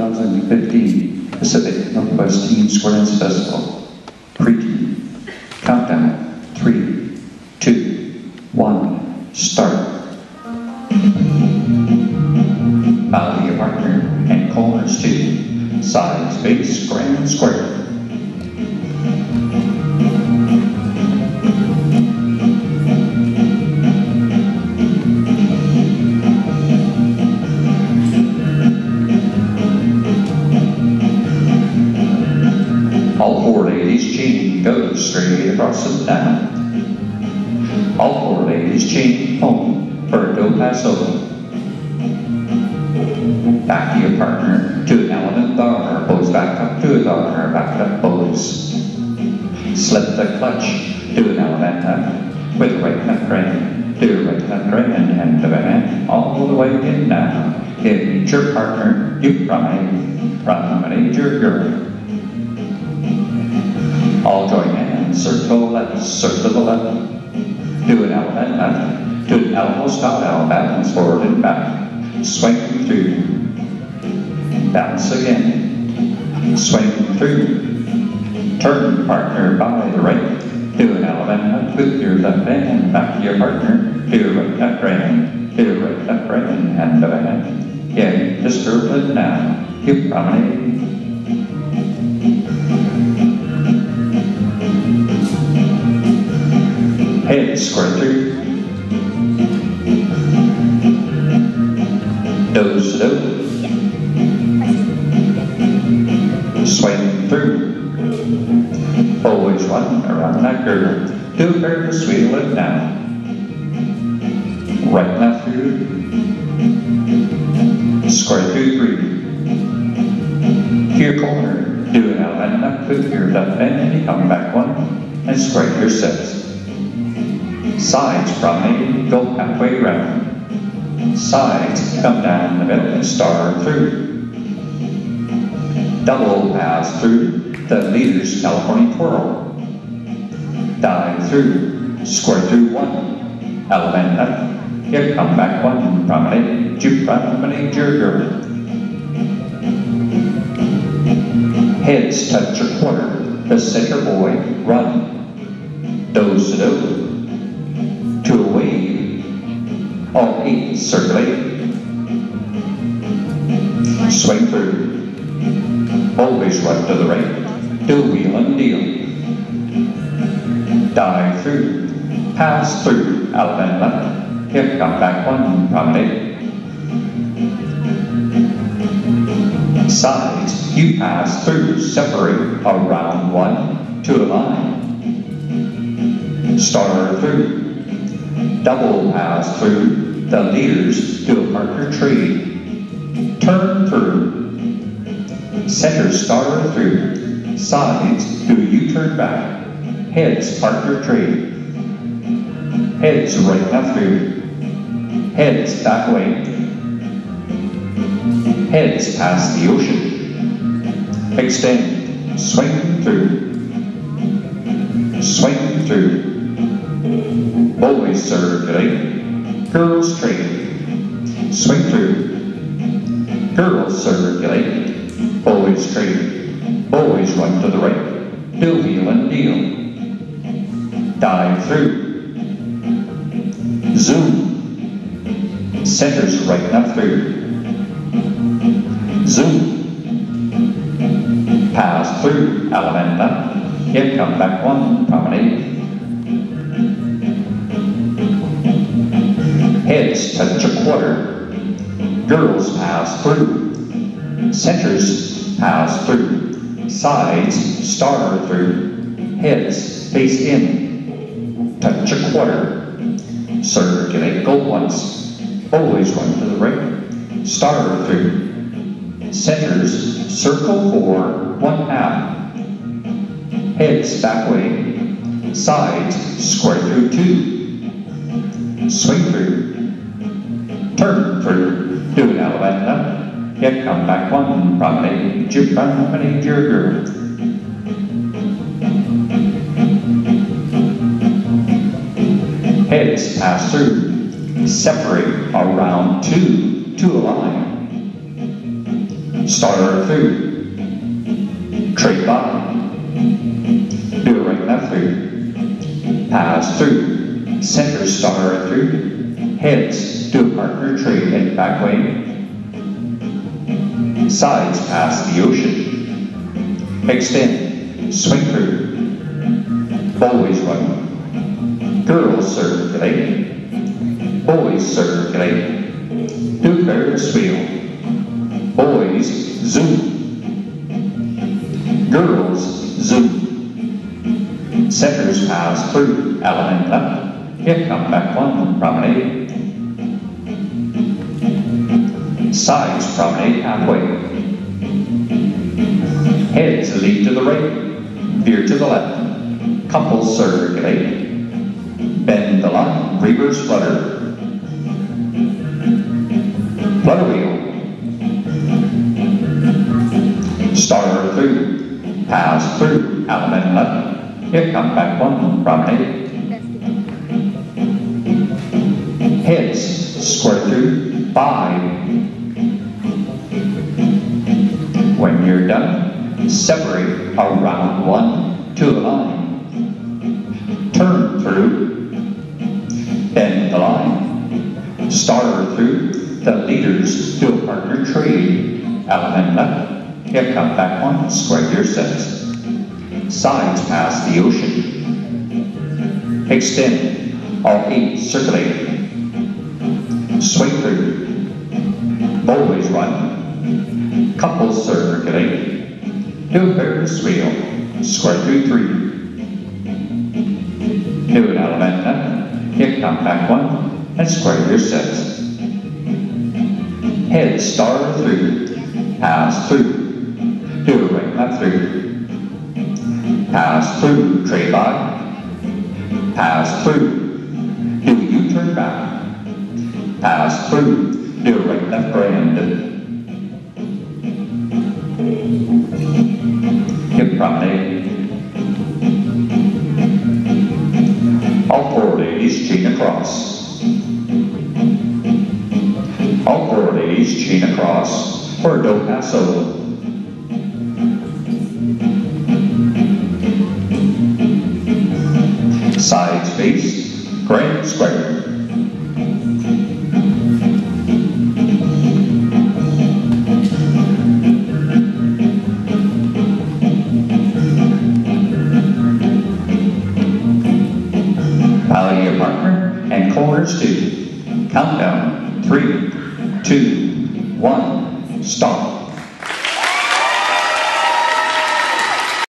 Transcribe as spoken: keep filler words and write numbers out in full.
two thousand fifteen Pacific Northwest Teen Squares Festival. Pre-key. Countdown. Three, two, one, start. Bally partner and corners two. Sides, base, grand, square. Goes straight across and down. All four ladies chain home for a do paso. Back to your partner to an element dollar pose, back up to a dollar, back up pose. Slip the clutch to an element up with right hand right, do right hand right and hand to the hand all the way in now. Hit each your partner, you cry, promenade your girl. All join hands, circle left, circle left. Do an elbow and left. Do an elbow style, balance forward and back. Swing through. Bounce again. Swing through. Turn partner by the right. Do an elbow and left with your left hand. Back to your partner. Do right left right hand. Do right left right hand. Hand to hand. Yeah, disturb it now. Keep promenade. Head square through. Nose to nose. Swing through. Always one around that girl. Do her to sweet it now. Right now through. Square through three. Here corner. Do it out and up with your left hand and come back one and square your sets. Sides, promenade, go halfway round. Sides, come down the middle and star through. Double pass through the leader's California twirl. Dive through, square through one. Element up, here come back one. Promenade, you promenade your girl. Heads touch a quarter, the center boy, run. Nose to nose. To a wave, all eight circulate, swing through, always run to the right, do wheel and deal, dive through, pass through, out and left, here come back one, promenade, sides, you pass through, separate, around one, to a line, star through, double pass through the leaders to a partner tree. Turn through. Center star through. Sides do you turn back. Heads partner tree. Heads right now through. Heads that way. Heads past the ocean. Extend. Swing through. Swing through. Always circulate, girls train, swing through, girls circulate, always train, always run to the right, do wheel and deal, dive through, zoom, centers right now through, zoom, pass through, element up, here come back one, promenade. Heads touch a quarter, girls pass through, centers pass through, sides star through, heads face in, touch a quarter, circulate go once, always run to the right, star through, centers circle four, one half, heads back way, sides square through two, swing through, turn through, do an element up, here come back one, promenade your promenade your girl. Heads pass through, separate around two to a line, starter through, trade back, do a right left through, pass through, center starter through, heads, do a partner trade in back way, sides past the ocean, extend, swing through, always run, girls circulate, boys circulate, do girls wheel, boys, zoom. Girls, zoom. Centers pass through, element left. Here come back one, promenade. Sides promenade halfway. Heads lead to the right, veer to the left. Couples circulate. Bend the line, reverse flutter. Flutter wheel. Starter through, pass through, element left. Here come back one, promenade. Heads, square through, five. When you're done, separate around one to the line. Turn through, bend the line. Starter through, the leaders do a partner trade, element left. Here come back one, square your sets. Sides past the ocean. Extend, all eight circulating. Swing through. Always run. Couples circulating. Do a pairs wheel. Square through three. Do an element. Here come back one, and square your sets. Head star through. Pass through. Do a right left through, pass through, trade by, pass through, do a U-turn back, pass through, do a right left grand, hip promenade, all four ladies chain across, all four ladies chain across for a do paso. Sides face, grand square. Pally your partner and corners two. Countdown, three, two, one, start.